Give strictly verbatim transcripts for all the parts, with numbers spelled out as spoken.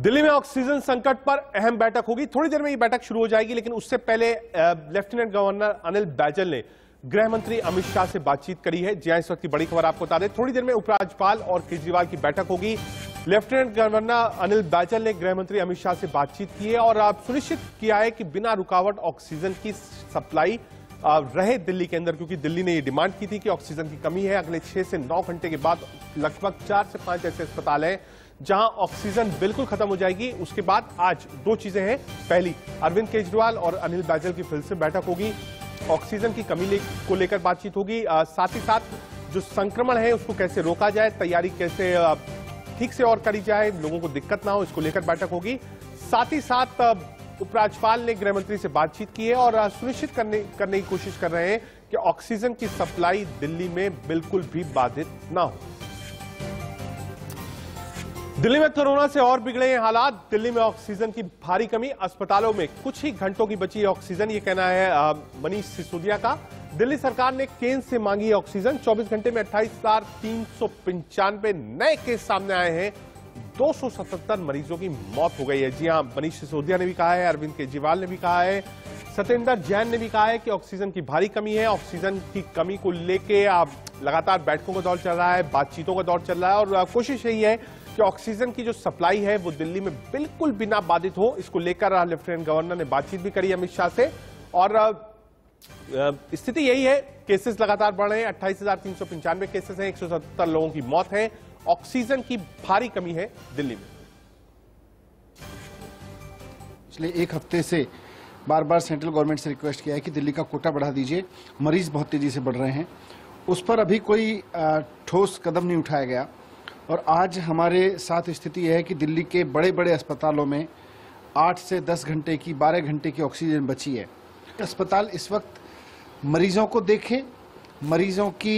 दिल्ली में ऑक्सीजन संकट पर अहम बैठक होगी। थोड़ी देर में ये बैठक शुरू हो जाएगी, लेकिन उससे पहले लेफ्टिनेंट गवर्नर अनिल बैजल ने गृह मंत्री अमित शाह से बातचीत करी है। जी हां, इस वक्त की बड़ी खबर आपको बता दें, थोड़ी देर में उपराज्यपाल और केजरीवाल की बैठक होगी। लेफ्टिनेंट गवर्नर अनिल बैजल ने गृह मंत्री अमित शाह से बातचीत की है और आप सुनिश्चित किया है कि बिना रुकावट ऑक्सीजन की सप्लाई रहे दिल्ली के अंदर, क्योंकि दिल्ली ने ये डिमांड की थी कि ऑक्सीजन की कमी है। अगले छह से नौ घंटे के बाद लगभग चार से पांच ऐसे अस्पताल हैं जहां ऑक्सीजन बिल्कुल खत्म हो जाएगी। उसके बाद आज दो चीजें हैं। पहली, अरविंद केजरीवाल और अनिल बैजल की फिर से बैठक होगी, ऑक्सीजन की कमी ले, को लेकर बातचीत होगी। साथ ही साथ जो संक्रमण है उसको कैसे रोका जाए, तैयारी कैसे ठीक से और करी जाए, लोगों को दिक्कत ना हो, इसको लेकर बैठक होगी। साथ ही साथ उपराज्यपाल ने गृहमंत्री से बातचीत की है और सुनिश्चित करने करने की कोशिश कर रहे हैं कि ऑक्सीजन की सप्लाई दिल्ली में बिल्कुल भी बाधित ना हो। दिल्ली में कोरोना से और बिगड़े हैं हालात। दिल्ली में ऑक्सीजन की भारी कमी, अस्पतालों में कुछ ही घंटों की बची ऑक्सीजन, ये कहना है मनीष सिसोदिया का। दिल्ली सरकार ने केंद्र से मांगी ऑक्सीजन। चौबीस घंटे में अट्ठाईस हजार तीन सौ पंचानवे नए केस सामने आए हैं, दो सौ सतहत्तर मरीजों की मौत हो गई है। जी हां, मनीष सिसोदिया ने भी कहा है, अरविंद केजरीवाल ने भी कहा है, सत्येंद्र जैन ने भी कहा है कि ऑक्सीजन की भारी कमी है। ऑक्सीजन की कमी को लेके आप लगातार बैठकों का दौर चल रहा है, बातचीतों का दौर चल रहा है और कोशिश यही है कि ऑक्सीजन की जो सप्लाई है वो दिल्ली में बिल्कुल बिना बाधित हो। इसको लेकर लेफ्टिनेंट गवर्नर ने बातचीत भी करी अमित शाह से और स्थिति यही है, केसेस लगातार बढ़ रहे हैं। अट्ठाईस हजार तीन सौ पंचानवे केसेस हैं, एक सौ सत्तर लोगों की मौत है, ऑक्सीजन की भारी कमी है दिल्ली में। पिछले एक हफ्ते से बार बार सेंट्रल गवर्नमेंट से रिक्वेस्ट किया है कि दिल्ली का कोटा बढ़ा दीजिए, मरीज बहुत तेजी से बढ़ रहे हैं। उस पर अभी कोई ठोस कदम नहीं उठाया गया और आज हमारे साथ स्थिति यह है कि दिल्ली के बड़े बड़े अस्पतालों में आठ से दस घंटे की, बारह घंटे की ऑक्सीजन बची है। अस्पताल इस वक्त मरीजों को देखें, मरीजों की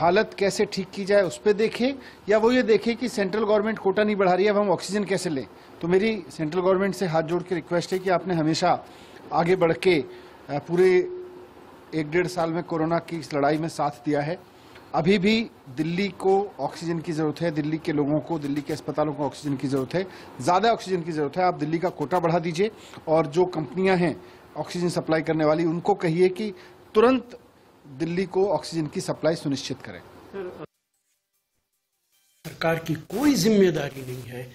हालत कैसे ठीक की जाए उस पर देखें, या वो ये देखें कि सेंट्रल गवर्नमेंट कोटा नहीं बढ़ा रही है, अब हम ऑक्सीजन कैसे लें। तो मेरी सेंट्रल गवर्नमेंट से हाथ जोड़ के रिक्वेस्ट है कि आपने हमेशा आगे बढ़ के पूरे एक डेढ़ साल में कोरोना की इस लड़ाई में साथ दिया है। अभी भी दिल्ली को ऑक्सीजन की ज़रूरत है, दिल्ली के लोगों को, दिल्ली के अस्पतालों को ऑक्सीजन की ज़रूरत है, ज़्यादा ऑक्सीजन की ज़रूरत है। आप दिल्ली का कोटा बढ़ा दीजिए और जो कंपनियाँ हैं ऑक्सीजन सप्लाई करने वाली, उनको कहिए कि तुरंत दिल्ली को ऑक्सीजन की सप्लाई सुनिश्चित करें। सरकार की कोई जिम्मेदारी नहीं है,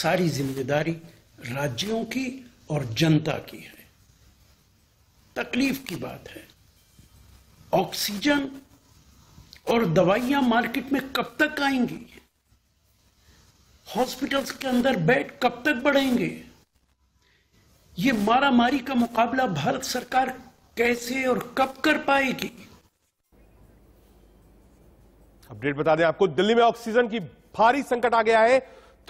सारी जिम्मेदारी राज्यों की और जनता की है। तकलीफ की बात है, ऑक्सीजन और दवाइयां मार्केट में कब तक आएंगी, हॉस्पिटल्स के अंदर बेड कब तक बढ़ेंगे, ये मारामारी का मुकाबला भारत सरकार कैसे और कब कर पाएगी। अपडेट बता दें आपको, दिल्ली में ऑक्सीजन की भारी संकट आ गया है।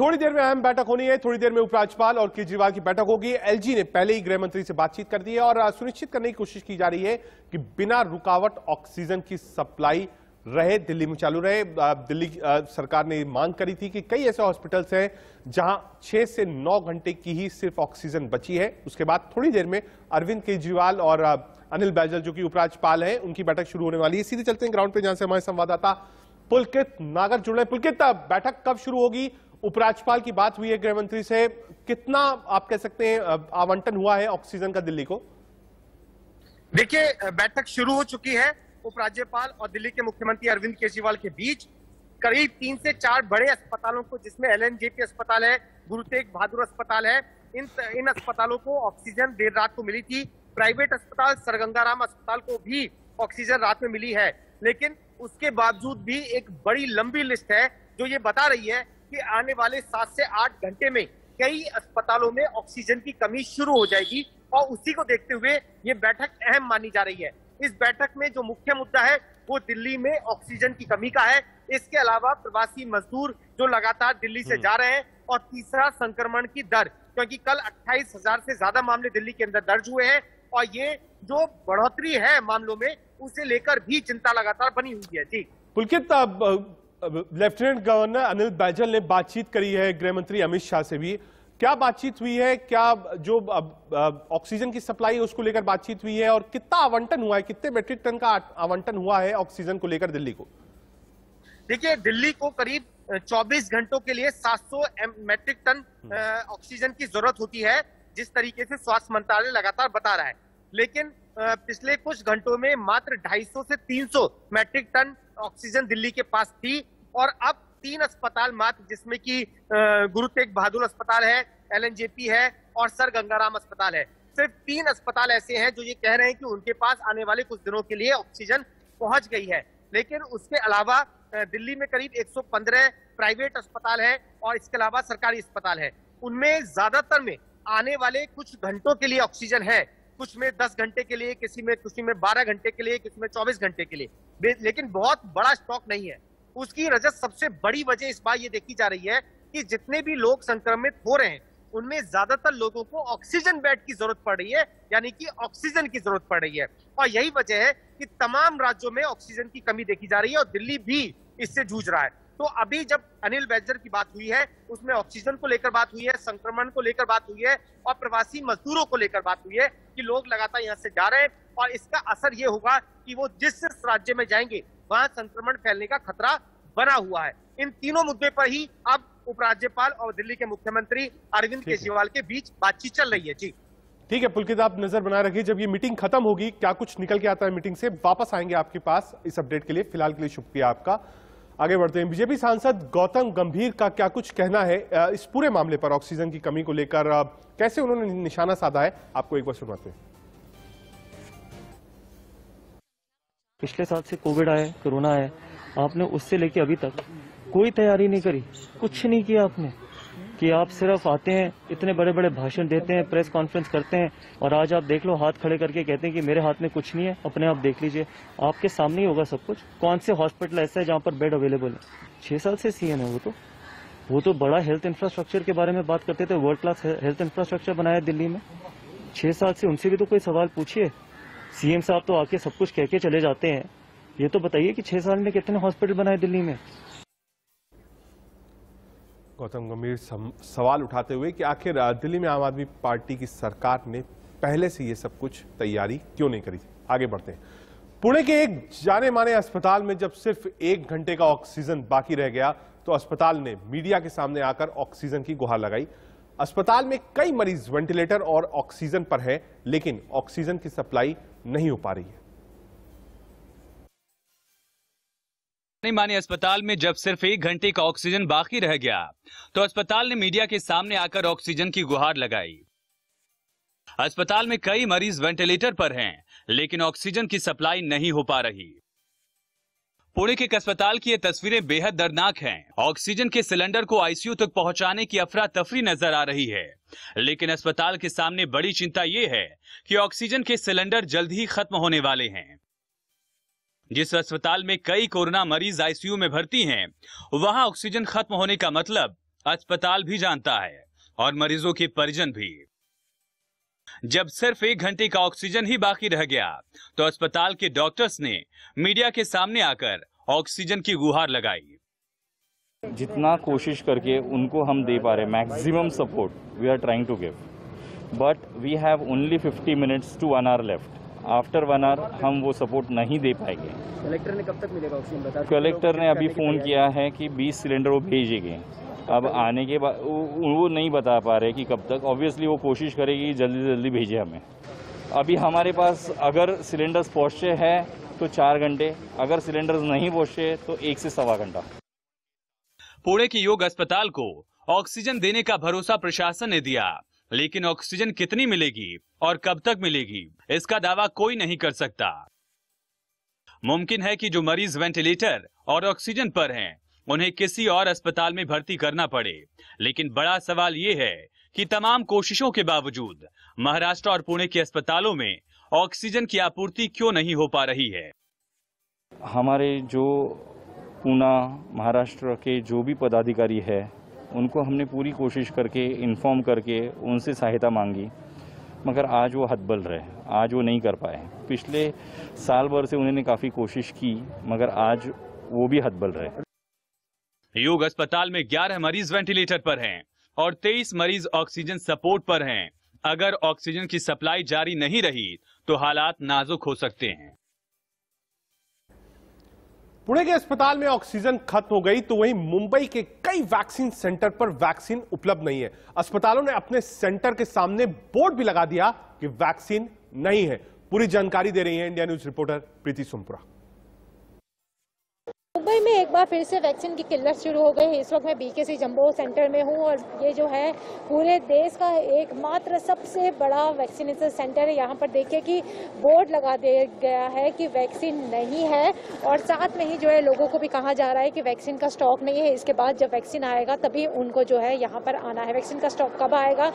थोड़ी देर में अहम बैठक होनी है, थोड़ी देर में उपराज्यपाल और केजरीवाल की बैठक होगी। एलजी ने पहले ही गृहमंत्री से बातचीत कर दी है और सुनिश्चित करने की कोशिश की जा रही है कि बिना रुकावट ऑक्सीजन की सप्लाई रहे, दिल्ली में चालू रहे। दिल्ली सरकार ने मांग करी थी कि कई ऐसे हॉस्पिटल्स हैं जहां छह से नौ घंटे की ही सिर्फ ऑक्सीजन बची है। उसके बाद थोड़ी देर में अरविंद केजरीवाल और अनिल बैजल, जो कि उपराज्यपाल हैं, उनकी बैठक शुरू होने वाली है। सीधे चलते हैं ग्राउंड पे, जहां से हमारे संवाददाता पुलकित नागर जुड़ रहे हैं। पुलकित, बैठक कब शुरू होगी? उपराज्यपाल की बात हुई है गृहमंत्री से, कितना आप कह सकते हैं आवंटन हुआ है ऑक्सीजन का दिल्ली को? देखिए, बैठक शुरू हो चुकी है। उपराज्यपाल और दिल्ली के मुख्यमंत्री अरविंद केजरीवाल के बीच करीब तीन से चार बड़े अस्पतालों को, जिसमें एलएनजेपी अस्पताल है, गुरु तेग बहादुर अस्पताल है, इन इन अस्पतालों को ऑक्सीजन देर रात को मिली थी। प्राइवेट अस्पताल सर गंगाराम अस्पताल को भी ऑक्सीजन रात में मिली है, लेकिन उसके बावजूद भी एक बड़ी लंबी लिस्ट है जो ये बता रही है कि आने वाले सात से आठ घंटे में कई अस्पतालों में ऑक्सीजन की कमी शुरू हो जाएगी और उसी को देखते हुए ये बैठक अहम मानी जा रही है। इस बैठक में जो मुख्य मुद्दा है वो दिल्ली में ऑक्सीजन की कमी का है, इसके अलावा प्रवासी मजदूर जो लगातार दिल्ली से जा रहे हैं, और तीसरा संक्रमण की दर, क्योंकि कल अट्ठाईस हजार से ज्यादा मामले दिल्ली के अंदर दर्ज हुए हैं और ये जो बढ़ोतरी है मामलों में, उसे लेकर भी चिंता लगातार बनी हुई है। जी पुलकित, लेफ्टिनेंट गवर्नर अनिल बैजल ने बातचीत करी है गृहमंत्री अमित शाह से भी, क्या बातचीत हुई है? क्या जो ऑक्सीजन की सप्लाई है उसको लेकर बातचीत हुई है और कितना आवंटन हुआ है, कितने मेट्रिक टन का आवंटन हुआ है ऑक्सीजन को लेकर दिल्ली को? देखिए, दिल्ली को करीब चौबीस घंटों के लिए सात सौ मैट्रिक टन ऑक्सीजन की जरूरत होती है, जिस तरीके से स्वास्थ्य मंत्रालय लगातार बता रहा है। लेकिन पिछले कुछ घंटों में मात्र ढाई सौ से तीन सौ मैट्रिक टन ऑक्सीजन दिल्ली के पास थी, और अब तीन अस्पताल मात्र, जिसमें कि गुरु तेग बहादुर अस्पताल है, एलएनजेपी है और सर गंगाराम अस्पताल है, सिर्फ तीन अस्पताल ऐसे हैं जो ये कह रहे हैं कि उनके पास आने वाले कुछ दिनों के लिए ऑक्सीजन पहुंच गई है। लेकिन उसके अलावा दिल्ली में करीब एक सौ पंद्रह प्राइवेट अस्पताल हैं और इसके अलावा सरकारी अस्पताल हैं। उनमें ज्यादातर में आने वाले कुछ घंटों के लिए ऑक्सीजन है, कुछ में दस घंटे के लिए, किसी में किसी में बारह घंटे के लिए, किसी में चौबीस घंटे के लिए, लेकिन बहुत बड़ा स्टॉक नहीं है। उसकी वजह, सबसे बड़ी वजह इस बार ये देखी जा रही है कि जितने भी लोग संक्रमित हो रहे हैं उनमें ज्यादातर लोगों को ऑक्सीजन बेड की जरूरत पड़ रही है, यानी कि ऑक्सीजन की जरूरत पड़ रही है। और यही वजह है कि तमाम राज्यों में ऑक्सीजन की कमी देखी जा रही है और दिल्ली भी इससे जूझ रहा है। तो अभी जब अनिल बैजल की बात हुई है, उसमें ऑक्सीजन को लेकर बात हुई है, संक्रमण को लेकर बात हुई है और प्रवासी मजदूरों को लेकर बात हुई है कि लोग लगातार यहाँ से जा रहे हैं और इसका असर ये होगा कि वो जिस राज्य में जाएंगे वहां संक्रमण फैलने का खतरा बना हुआ है। इन तीनों मुद्दे पर ही अब उपराज्यपाल और दिल्ली के मुख्यमंत्री अरविंद केजरीवाल के बीच बातचीत चल रही है। जी ठीक है पुलकित, आप नजर बनाए रखिए, जब ये मीटिंग खत्म होगी क्या कुछ निकल के आता है मीटिंग से, वापस आएंगे आपके पास इस अपडेट के लिए। फिलहाल के लिए शुक्रिया आपका। आगे बढ़ते हैं, बीजेपी सांसद गौतम गंभीर का क्या कुछ कहना है इस पूरे मामले पर, ऑक्सीजन की कमी को लेकर कैसे उन्होंने निशाना साधा है, आपको एक बार सुनाते हैं। पिछले साल से कोविड आया, कोरोना आया, आपने उससे लेके अभी तक कोई तैयारी नहीं करी, कुछ नहीं किया आपने, कि आप सिर्फ आते हैं, इतने बड़े बड़े भाषण देते हैं, प्रेस कॉन्फ्रेंस करते हैं और आज आप देख लो हाथ खड़े करके कहते हैं कि मेरे हाथ में कुछ नहीं है, अपने आप देख लीजिए, आपके सामने ही होगा सब कुछ। कौन से हॉस्पिटल ऐसा है जहाँ पर बेड अवेलेबल है? छह साल से सीएम है वो तो वो तो बड़ा हेल्थ इंफ्रास्ट्रक्चर के बारे में बात करते थे, वर्ल्ड क्लास हेल्थ इंफ्रास्ट्रक्चर बनाया दिल्ली में। छह साल से उनसे भी तो कोई सवाल पूछिए। सीएम साहब तो आके सब कुछ कह के चले जाते हैं, ये तो बताइए कि छह साल में कितने हॉस्पिटल बनाए दिल्ली में। गौतम गंभीर सवाल उठाते हुए कि आखिर दिल्ली में आम आदमी पार्टी की सरकार ने पहले से ये सब कुछ तैयारी क्यों नहीं करी। आगे बढ़ते हैं, पुणे के एक जाने माने अस्पताल में जब सिर्फ एक घंटे का ऑक्सीजन बाकी रह गया तो अस्पताल ने मीडिया के सामने आकर ऑक्सीजन की गुहार लगाई। अस्पताल में कई मरीज वेंटिलेटर और ऑक्सीजन पर है, लेकिन ऑक्सीजन की सप्लाई नहीं हो पा रही है। जाने माने अस्पताल में जब सिर्फ एक घंटे का ऑक्सीजन बाकी रह गया तो अस्पताल ने मीडिया के सामने आकर ऑक्सीजन की गुहार लगाई। अस्पताल में कई मरीज वेंटिलेटर पर हैं, लेकिन ऑक्सीजन की सप्लाई नहीं हो पा रही। पुणे के एक अस्पताल की ये तस्वीरें बेहद दर्दनाक हैं। ऑक्सीजन के सिलेंडर को आईसीयू तक पहुंचाने की अफरा तफरी नजर आ रही है, लेकिन अस्पताल के सामने बड़ी चिंता ये है कि ऑक्सीजन के सिलेंडर जल्द ही खत्म होने वाले हैं। जिस अस्पताल में कई कोरोना मरीज आईसीयू में भर्ती हैं, वहां ऑक्सीजन खत्म होने का मतलब अस्पताल भी जानता है और मरीजों के परिजन भी। जब सिर्फ एक घंटे का ऑक्सीजन ही बाकी रह गया तो अस्पताल के डॉक्टर्स ने मीडिया के सामने आकर ऑक्सीजन की गुहार लगाई। जितना कोशिश करके उनको हम दे पा रहे, maximum support we are trying to give, but we have only fifty minutes to one hour left. After one hour हम वो सपोर्ट नहीं दे पाएंगे। कलेक्टर ने कब तक मिलेगा ऑक्सीजन बता? कलेक्टर ने अभी फोन किया है कि बीस सिलेंडर वो भेजेंगे, अब आने के बाद वो नहीं बता पा रहे कि कब तक। ऑब्वियसली वो कोशिश करेगी जल्दी जल्दी भेजे हमें। अभी हमारे पास अगर सिलेंडर्स पहुंचे हैं तो चार घंटे, अगर सिलेंडर्स नहीं पहुंचे तो एक से सवा घंटा। पुणे के योग अस्पताल को ऑक्सीजन देने का भरोसा प्रशासन ने दिया, लेकिन ऑक्सीजन कितनी मिलेगी और कब तक मिलेगी इसका दावा कोई नहीं कर सकता। मुमकिन है कि जो मरीज वेंटिलेटर और ऑक्सीजन पर हैं, उन्हें किसी और अस्पताल में भर्ती करना पड़े, लेकिन बड़ा सवाल ये है कि तमाम कोशिशों के बावजूद महाराष्ट्र और पुणे के अस्पतालों में ऑक्सीजन की आपूर्ति क्यों नहीं हो पा रही है। हमारे जो पुणे महाराष्ट्र के जो भी पदाधिकारी है उनको हमने पूरी कोशिश करके इन्फॉर्म करके उनसे सहायता मांगी, मगर आज वो हतबल रहे, आज वो नहीं कर पाए। पिछले साल भर से उन्होंने काफ़ी कोशिश की, मगर आज वो भी हतबल रहे। योग अस्पताल में ग्यारह मरीज वेंटिलेटर पर हैं और तेईस मरीज ऑक्सीजन सपोर्ट पर हैं। अगर ऑक्सीजन की सप्लाई जारी नहीं रही तो हालात नाजुक हो सकते हैं। पुणे के अस्पताल में ऑक्सीजन खत्म हो गई तो वहीं मुंबई के कई वैक्सीन सेंटर पर वैक्सीन उपलब्ध नहीं है। अस्पतालों ने अपने सेंटर के सामने बोर्ड भी लगा दिया कि वैक्सीन नहीं है। पूरी जानकारी दे रही है India news reporter Preeti Sompura. Mumbai में एक बार फिर से वैक्सीन की किल्लत शुरू हो गई है। इस वक्त मैं बीके सी जम्बो सेंटर में हूं और ये जो है पूरे देश का एकमात्र सबसे बड़ा वैक्सीनेशन सेंटर है। यहां पर देखिए कि बोर्ड लगा दिया गया है कि वैक्सीन नहीं है और साथ में ही जो है लोगों को भी कहा जा रहा है कि वैक्सीन का स्टॉक नहीं है। इसके बाद जब वैक्सीन आएगा तभी उनको जो है यहाँ पर आना है। वैक्सीन का स्टॉक कब आएगा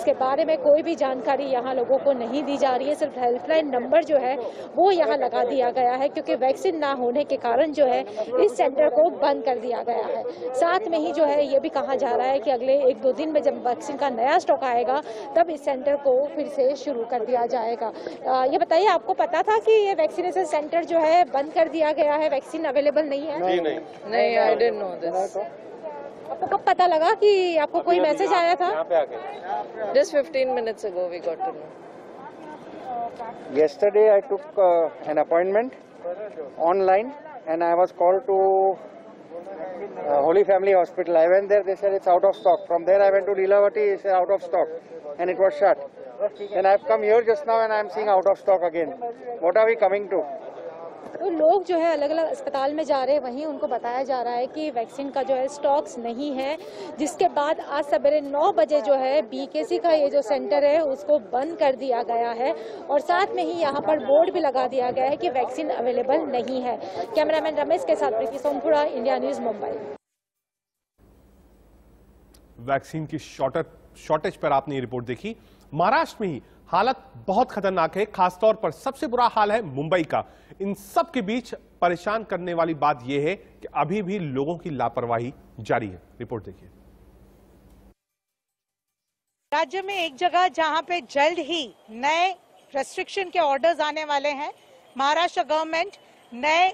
इसके बारे में कोई भी जानकारी यहाँ लोगों को नहीं दी जा रही है। सिर्फ हेल्पलाइन नंबर जो है वो यहाँ लगा दिया गया है क्योंकि वैक्सीन ना होने के कारण जो है इस सेंटर को बंद कर दिया गया है। साथ में ही जो है ये भी कहा जा रहा है कि अगले एक दो दिन में जब वैक्सीन का नया स्टॉक आएगा तब इस सेंटर को फिर से शुरू कर दिया जाएगा। आ, ये बताइए, आपको पता था कि ये वैक्सीनेशन सेंटर जो है बंद कर दिया गया है, वैक्सीन अवेलेबल नहीं है? नहीं नहीं नहीं, आई डिडंट नो दिस। आपको कब पता लगा कि आपको कोई मैसेज आया था? Just fifteen minutes ago we got to know. Yesterday I took an appointment online and I was called to uh, Holy Family Hospital. I went there, they said it's out of stock. From there I went to Dilavati, it's out of stock and it was shut. Then I've come here just now and I'm seeing out of stock again. What are we coming to? तो लोग जो है अलग अलग अस्पताल में जा रहे हैं, वहीं उनको बताया जा रहा है कि वैक्सीन का जो है स्टॉक्स नहीं है, जिसके बाद आज सवेरे नौ बजे जो है बीकेसी का ये जो सेंटर है उसको बंद कर दिया गया है और साथ में ही यहाँ पर बोर्ड भी लगा दिया गया है कि वैक्सीन अवेलेबल नहीं है। कैमरामैन रमेश के साथ Preeti Sompura, India news Mumbai. Vaccine की शॉर्टेज पर आपने रिपोर्ट देखी। महाराष्ट्र में ही हालत बहुत खतरनाक है, खासतौर पर सबसे बुरा हाल है मुंबई का। इन सब के बीच परेशान करने वाली बात यह है कि अभी भी लोगों की लापरवाही जारी है। रिपोर्ट देखिए। राज्य में एक जगह जहां पे जल्द ही नए रेस्ट्रिक्शन के ऑर्डर्स आने वाले हैं, महाराष्ट्र गवर्नमेंट नए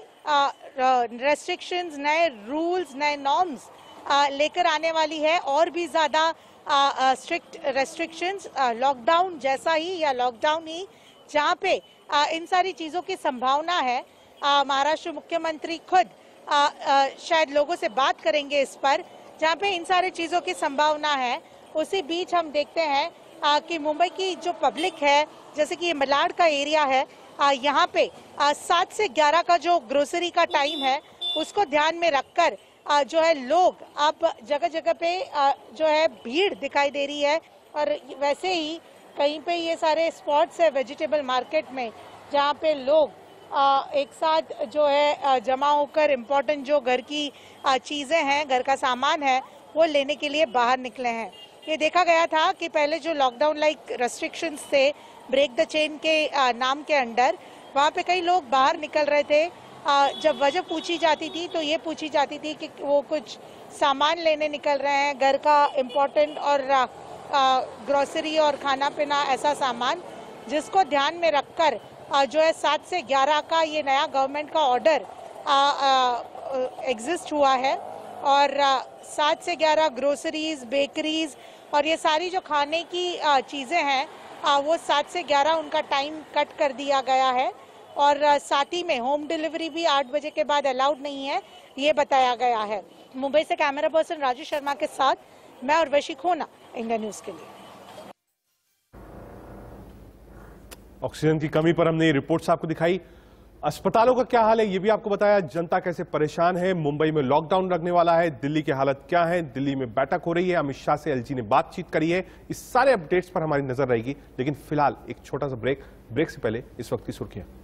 रेस्ट्रिक्शंस, नए रूल्स, नए नॉर्म्स लेकर आने वाली है और भी ज्यादा स्ट्रिक्ट रेस्ट्रिक्शंस, लॉकडाउन जैसा ही या लॉकडाउन ही, जहाँ पे uh, इन सारी चीज़ों की संभावना है। uh, महाराष्ट्र मुख्यमंत्री खुद uh, uh, शायद लोगों से बात करेंगे इस पर, जहाँ पे इन सारी चीज़ों की संभावना है। उसी बीच हम देखते हैं uh, कि मुंबई की जो पब्लिक है, जैसे कि ये मलाड का एरिया है, uh, यहाँ पे uh, सात से ग्यारह का जो ग्रोसरी का टाइम है उसको ध्यान में रखकर Uh, जो है लोग अब जगह जगह पे uh, जो है भीड़ दिखाई दे रही है। और वैसे ही कहीं पे ये सारे स्पॉट्स है वेजिटेबल मार्केट में जहाँ पे लोग uh, एक साथ जो है uh, जमा होकर इम्पोर्टेंट जो घर की uh, चीज़ें हैं, घर का सामान है, वो लेने के लिए बाहर निकले हैं। ये देखा गया था कि पहले जो लॉकडाउन लाइक रेस्ट्रिक्शंस थे ब्रेक द चेन के uh, नाम के अंडर, वहाँ पे कई लोग बाहर निकल रहे थे। जब वजह पूछी जाती थी तो ये पूछी जाती थी कि वो कुछ सामान लेने निकल रहे हैं, घर का इम्पोर्टेंट और ग्रोसरी और खाना पीना ऐसा सामान, जिसको ध्यान में रखकर जो है सात से ग्यारह का ये नया गवर्नमेंट का ऑर्डर एग्जिस्ट हुआ है। और सात से ग्यारह ग्रोसरीज, बेकरीज और ये सारी जो खाने की चीज़ें हैं वो सात से ग्यारह उनका टाइम कट कर दिया गया है। और साथ ही में होम डिलीवरी भी आठ बजे के बाद अलाउड नहीं है, ये बताया गया है। मुंबई से कैमरा पर्सन राजू शर्मा के साथ मैं और वैशी खोना, इंडिया न्यूज के लिए। ऑक्सीजन की कमी पर हमने रिपोर्ट्स आपको दिखाई। अस्पतालों का क्या हाल है ये भी आपको बताया। जनता कैसे परेशान है, मुंबई में लॉकडाउन लगने वाला है, दिल्ली की हालत क्या है, दिल्ली में बैठक हो रही है, अमित शाह से एलजी ने बातचीत करी है, इस सारे अपडेट्स पर हमारी नजर रहेगी। लेकिन फिलहाल एक छोटा सा ब्रेक। ब्रेक से पहले इस वक्त की सुर्खियां।